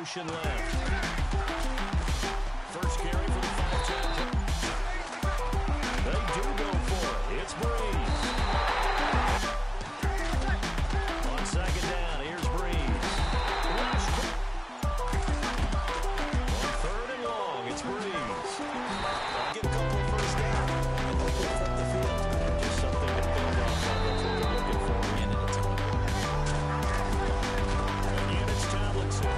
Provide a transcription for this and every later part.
Left. First carry for the Falcons. They do go for it. It's Breeze. On second down, here's Breeze. On third and long, it's Breeze. Get a couple first down. And they get up the field. Just something to build off of. That's what they're looking for again at a time. And yet it's Tomlinson.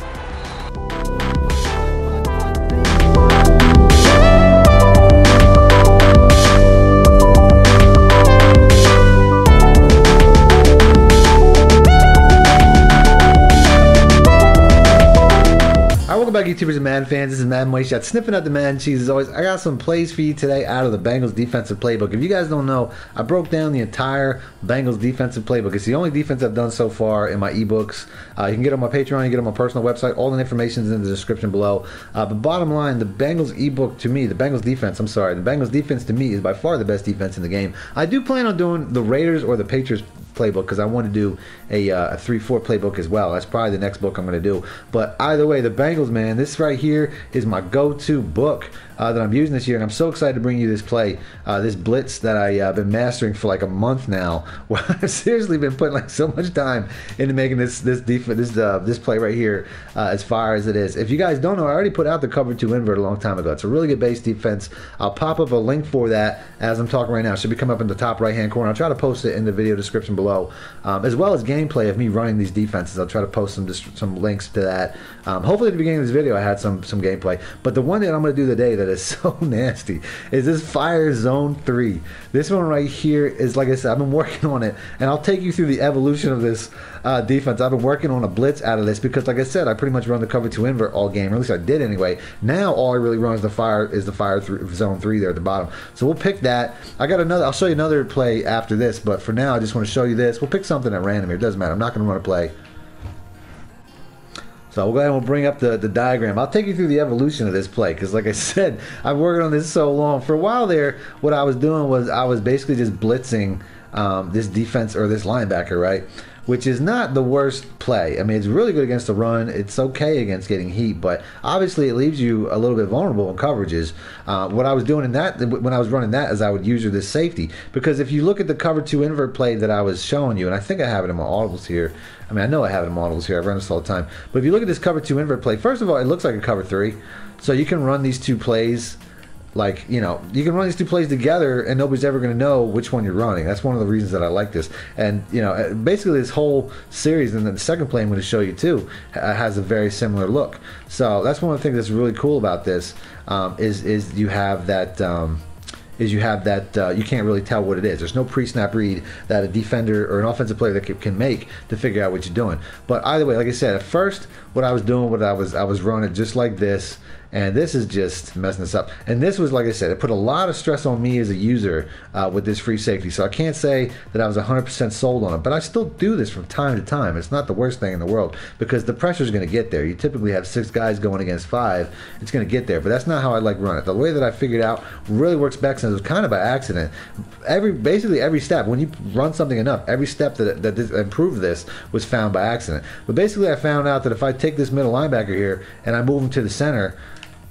YouTubers and Madden fans, this is Madden Moneyshot, sniffing out the Madden cheese as always. I got some plays for you today out of the Bengals defensive playbook. If you guys don't know, I broke down the entire Bengals defensive playbook. It's the only defense I've done so far in my ebooks. You can get on my Patreon, you get on my personal website. All the information is in the description below. But bottom line, the Bengals ebook to me, the Bengals defense to me is by far the best defense in the game. I do plan on doing the Raiders or the Patriots playbook because I want to do a 3-4 playbook as well. That's probably the next book I'm going to do. But either way, the Bengals, man. And this right here is my go-to book that I'm using this year, and I'm so excited to bring you this play, this blitz that I've been mastering for like a month now, where I've seriously been putting like so much time into making this play right here as fire as it is. If you guys don't know, I already put out the cover 2 invert a long time ago. It's a really good base defense. I'll pop up a link for that as I'm talking right now. It should be coming up in the top right-hand corner. I'll try to post it in the video description below, as well as gameplay of me running these defenses. I'll try to post some links to that. Hopefully at the beginning of this video I had some gameplay, but the one that I'm going to do today that is so nasty is this Fire Zone 3. This one right here is, like I said, I've been working on it, and I'll take you through the evolution of this defense. I've been working on a blitz out of this because, like I said, I pretty much run the cover 2 invert all game, or at least I did anyway. Now all I really run is the Fire Zone 3 there at the bottom. So we'll pick that. I'll show you another play after this, but for now I just want to show you this. We'll pick something at random here. It doesn't matter. I'm not going to run a play. So we'll go ahead and we'll bring up the diagram. I'll take you through the evolution of this play because, like I said, I've worked on this so long. For a while there, what I was doing was I was basically just blitzing this defense or this linebacker, right? Which is not the worst play. I mean, it's really good against the run. It's okay against getting heat, but obviously it leaves you a little bit vulnerable in coverages. What I was doing in that, when I was running that, is I would use this safety. Because if you look at the cover 2 invert play that I was showing you, and I think I have it in my audibles here. I mean, I know I have it in my audibles here. I've run this all the time. But if you look at this cover 2 invert play, first of all, it looks like a cover 3. So you can run these two plays. Like, you know, you can run these two plays together and nobody's ever going to know which one you're running. That's one of the reasons that I like this. And, you know, basically this whole series, and then the second play I'm going to show you too, has a very similar look. So that's one of the things that's really cool about this, is you have that... you can't really tell what it is. There's no pre-snap read that a defender or an offensive player that can make to figure out what you're doing. But either way, like I said, at first what I was doing, I was running just like this, and this is just messing this up. And this was, like I said, it put a lot of stress on me as a user with this free safety. So I can't say that I was 100% sold on it, but I still do this from time to time. It's not the worst thing in the world because the pressure's going to get there. You typically have 6 guys going against 5. It's going to get there, but that's not how I like run it. The way that I figured out really works back. It was kind of by accident. Basically every step, when you run something enough, every step that improved this was found by accident. But basically I found out that if I take this middle linebacker here and I move him to the center,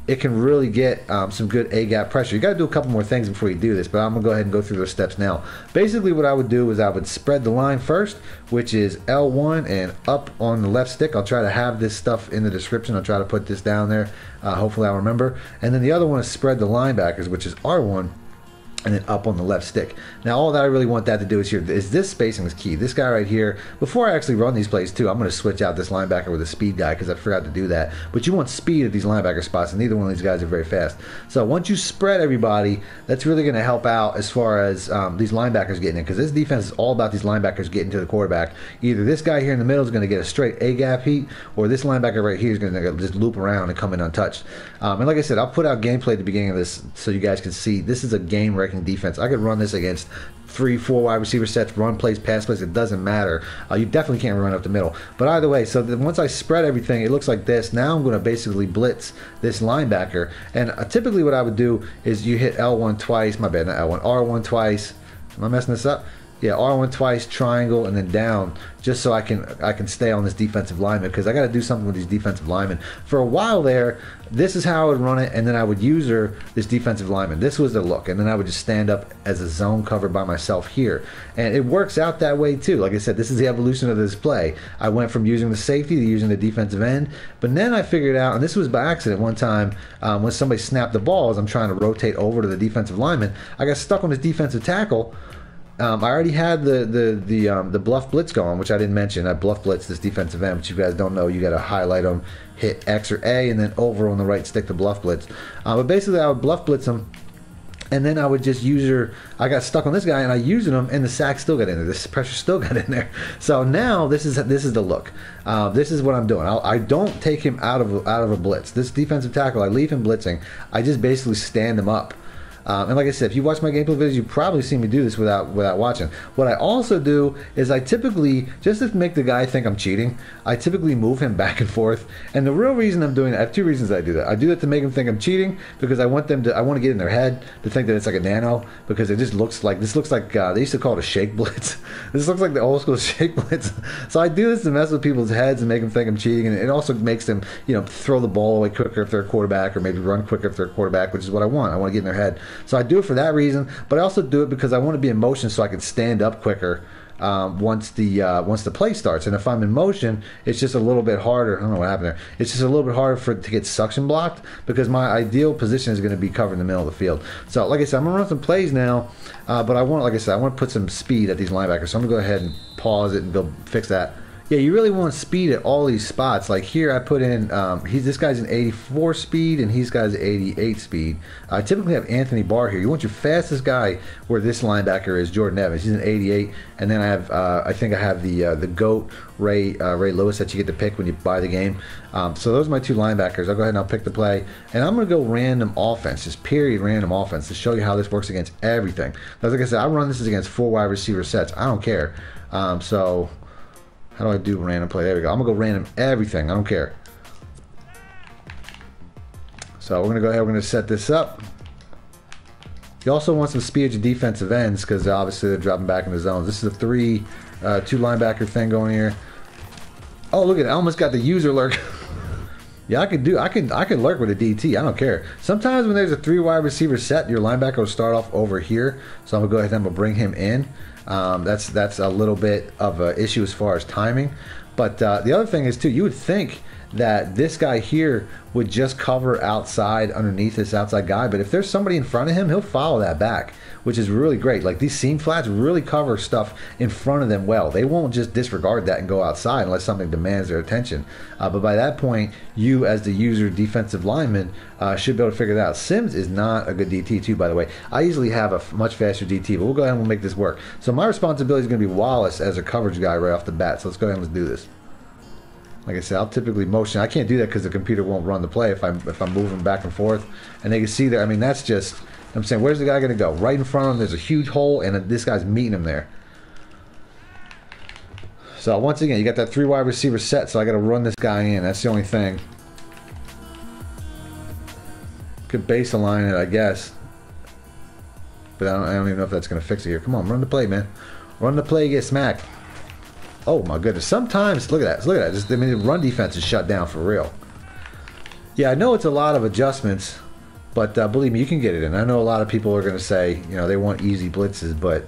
it can really get some good A gap pressure. You got to do a couple more things before you do this, but I'm gonna go ahead and go through those steps now. Basically, what I would do is I would spread the line first, which is L1 and up on the left stick. I'll try to have this stuff in the description. I'll try to put this down there. Hopefully, I'll remember. And then the other one is spread the linebackers, which is R1. And then up on the left stick. Now all that I really want that to do is here is this spacing is key. This guy right here, before I actually run these plays too, I'm going to switch out this linebacker with a speed guy because I forgot to do that. But you want speed at these linebacker spots, and neither one of these guys are very fast. So once you spread everybody, that's really going to help out as far as these linebackers getting in, because this defense is all about these linebackers getting to the quarterback. Either this guy here in the middle is going to get a straight A gap heat, or this linebacker right here is going to just loop around and come in untouched. And like I said, I'll put out gameplay at the beginning of this so you guys can see this is a game record defense. I could run this against 3-4 wide receiver sets, run plays, pass plays, it doesn't matter. You definitely can't run up the middle. But either way, so once I spread everything, it looks like this. Now I'm going to basically blitz this linebacker. And typically what I would do is you hit L1 twice, my bad, not L1, R1 twice. Am I messing this up? Yeah, R1 twice, triangle, and then down, just so I can stay on this defensive lineman, because I got to do something with these defensive linemen. For a while there, this is how I would run it, and then I would use her, this defensive lineman. This was the look, and then I would just stand up as a zone cover by myself here. And it works out that way too. Like I said, this is the evolution of this play. I went from using the safety to using the defensive end, but then I figured out, and this was by accident one time, when somebody snapped the ball as I'm trying to rotate over to the defensive lineman, I got stuck on this defensive tackle. I already had the bluff blitz going, which I didn't mention. I bluff blitz this defensive end, which you guys don't know. You got to highlight them, hit X or A, and then over on the right stick to bluff blitz. But basically, I would bluff blitz them, and then I would just use her. I got stuck on this guy, and I used him, and the sack still got in there. This pressure still got in there. So now this is the look. This is what I'm doing. I don't take him out of a blitz. This defensive tackle, I leave him blitzing. I just basically stand him up. And like I said, if you watch my gameplay videos, you've probably seen me do this without watching. What I also do is I typically, just to make the guy think I'm cheating, I typically move him back and forth. And the real reason I'm doing that, I have two reasons I do that. I do that to make them think I'm cheating, because I want them to, I want to get in their head to think that it's like a nano, because it just looks like, this looks like, they used to call it a shake blitz. This looks like the old school shake blitz. So I do this to mess with people's heads and make them think I'm cheating, and it also makes them, you know, throw the ball away quicker if they're a quarterback, or maybe run quicker if they're a quarterback, which is what I want. I want to get in their head. So I do it for that reason, but I also do it because I want to be in motion so I can stand up quicker once the play starts. And if I'm in motion, it's just a little bit harder. I don't know what happened there. It's just a little bit harder for it to get suction blocked, because my ideal position is going to be covering the middle of the field. So like I said, I'm going to run some plays now, but I want, like I said, I want to put some speed at these linebackers. So I'm going to go ahead and pause it and go fix that. Yeah, you really want speed at all these spots. Like here, I put in, this guy's an 84 speed, and he's got an 88 speed. I typically have Anthony Barr here. You want your fastest guy where this linebacker is, Jordan Evans. He's an 88, and then I have, I think I have the GOAT, Ray Lewis, that you get to pick when you buy the game. So those are my two linebackers. I'll go ahead and I'll pick the play, and I'm going to go random offense, just period random offense, to show you how this works against everything. Now, like I said, I run this against 4 wide receiver sets. I don't care. So... how do I do random play? There we go. I'm going to go random everything. I don't care. So we're going to go ahead. We're going to set this up. You also want some speed at your defensive ends, because obviously they're dropping back in the zones. This is a 3-2 linebacker thing going here. Oh, look at it. I almost got the user lurk. Yeah, I can lurk with a DT. I don't care. Sometimes when there's a 3 wide receiver set, your linebacker will start off over here. So I'm gonna go ahead and I'm gonna bring him in. That's a little bit of an issue as far as timing. But the other thing is too, you would think that this guy here would just cover outside underneath this outside guy, but if there's somebody in front of him, he'll follow that back, which is really great. Like these seam flats really cover stuff in front of them well. They won't just disregard that and go outside unless something demands their attention. But by that point, you as the user defensive lineman should be able to figure that out. Sims is not a good DT too, by the way. I usually have a much faster DT, but we'll go ahead and we'll make this work. So my responsibility is going to be Wallace as a coverage guy right off the bat. So let's go ahead and let's do this. Like I said, I'll typically motion. I can't do that because the computer won't run the play if I'm moving back and forth. And they can see there. I mean, that's just, I'm saying, where's the guy going to go? Right in front of him, there's a huge hole, and this guy's meeting him there. So once again, you got that 3 wide receiver set, so I got to run this guy in. That's the only thing. Could base align it, I guess. But I don't even know if that's going to fix it here. Come on, run the play, man. Run the play, get smacked. Oh my goodness, sometimes, look at that, look at that. Just, I mean, the run defense is shut down for real. Yeah, I know it's a lot of adjustments, but believe me, you can get it in. I know a lot of people are going to say, you know, they want easy blitzes, but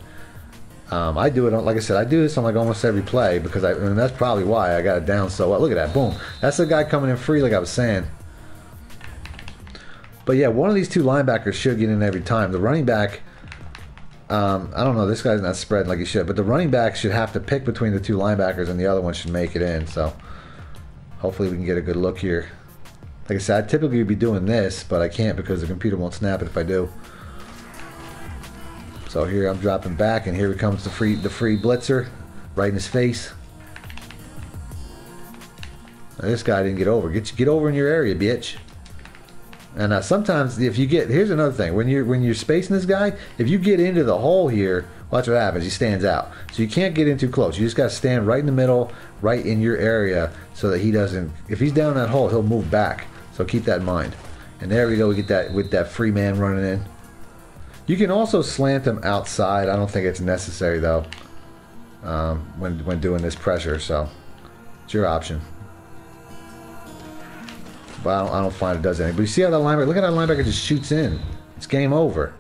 I do it on, like I said, I do this on like almost every play, because and that's probably why I got it down so well. Look at that, boom. That's the guy coming in free, like I was saying. But yeah, one of these two linebackers should get in every time. The running back, I don't know, this guy's not spreading like he should, but the running back should have to pick between the 2 linebackers, and the other one should make it in. So hopefully we can get a good look here. Like I said, I typically would be doing this, but I can't because the computer won't snap it if I do. So here I'm dropping back, and here comes the free blitzer right in his face. Now this guy didn't get over. Get over in your area, bitch. And sometimes if you get, here's another thing, when you're spacing this guy, if you get into the hole here, watch what happens. He stands out. So you can't get in too close. You just got to stand right in the middle, right in your area, so that he doesn't, if he's down that hole, he'll move back. So keep that in mind. And there we go. We get that with that free man running in. You can also slant them outside. I don't think it's necessary though. when doing this pressure. So it's your option. But I don't find it does anything. But you see how that linebacker, look at that linebacker just shoots in. It's game over.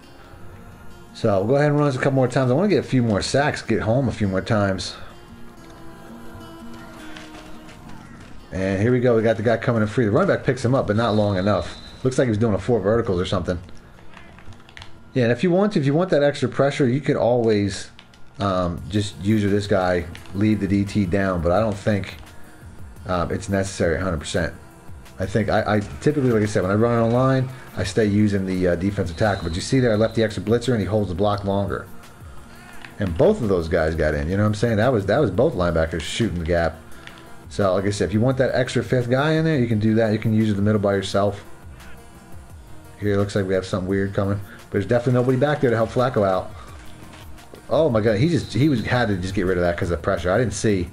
So we'll go ahead and run this a couple more times. I want to get a few more sacks, get home a few more times. And here we go. We got the guy coming in free. The running back picks him up, but not long enough. Looks like he was doing a 4 verticals or something. Yeah, and if you want that extra pressure, you could always just use this guy, leave the DT down. But I don't think it's necessary 100%. I think I typically, like I said, when I run online, I stay using the defensive tackle. But you see there, I left the extra blitzer, and he holds the block longer. And both of those guys got in. You know what I'm saying? That was both linebackers shooting the gap. So, like I said, if you want that extra 5th guy in there, you can do that. You can use the middle by yourself. Here, it looks like we have something weird coming. But there's definitely nobody back there to help Flacco out. Oh my God, he had to just get rid of that because of the pressure. I didn't see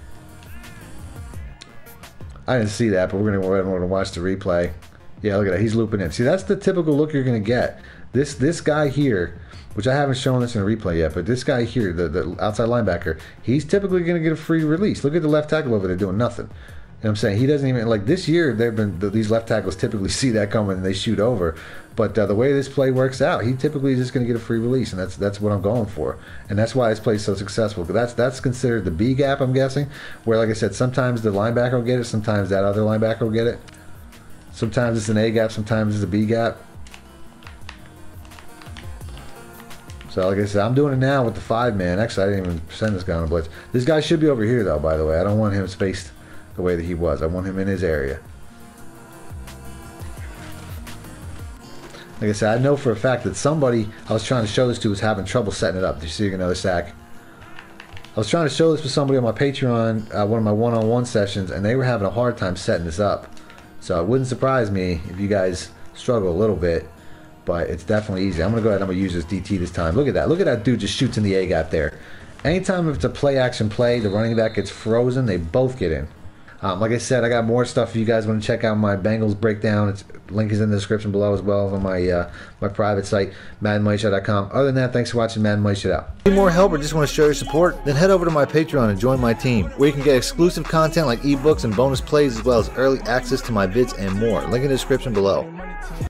that, but we're going to go ahead and watch the replay. Yeah, look at that. He's looping in. See, that's the typical look you're going to get. This guy here, which I haven't shown this in a replay yet, but this guy here, the outside linebacker, he's typically going to get a free release. Look at the left tackle over there doing nothing. You know what I'm saying? He doesn't even, like this year, these left tackles typically see that coming and they shoot over. But the way this play works out, he typically is just going to get a free release, and that's what I'm going for, and that's why this play is so successful. That's considered the B gap, I'm guessing, where, like I said, sometimes the linebacker will get it, sometimes that other linebacker will get it, sometimes it's an A gap, sometimes it's a B gap. So like I said, I'm doing it now with the 5-man. Actually, I didn't even send this guy on a blitz. This guy should be over here though. By the way, I don't want him spaced the way that he was. I want him in his area. Like I said, I know for a fact that somebody I was trying to show this to was having trouble setting it up. Did you see another sack? I was trying to show this to somebody on my Patreon, one of my one-on-one sessions, and they were having a hard time setting this up. So it wouldn't surprise me if you guys struggle a little bit, but it's definitely easy. I'm going to go ahead and I'm going to use this DT this time. Look at that. Look at that dude just shoots in the A gap there. Anytime if it's a play-action play, the running back gets frozen, they both get in. Like I said, I got more stuff if you guys want to check out my Bengals breakdown. Link is in the description below as well on my my private site, MadMoneyShot.com. Other than that, thanks for watching Madden Money Shot Out. Need more help or just want to show your support? Then head over to my Patreon and join my team, where you can get exclusive content like ebooks and bonus plays, as well as early access to my vids and more. Link in the description below.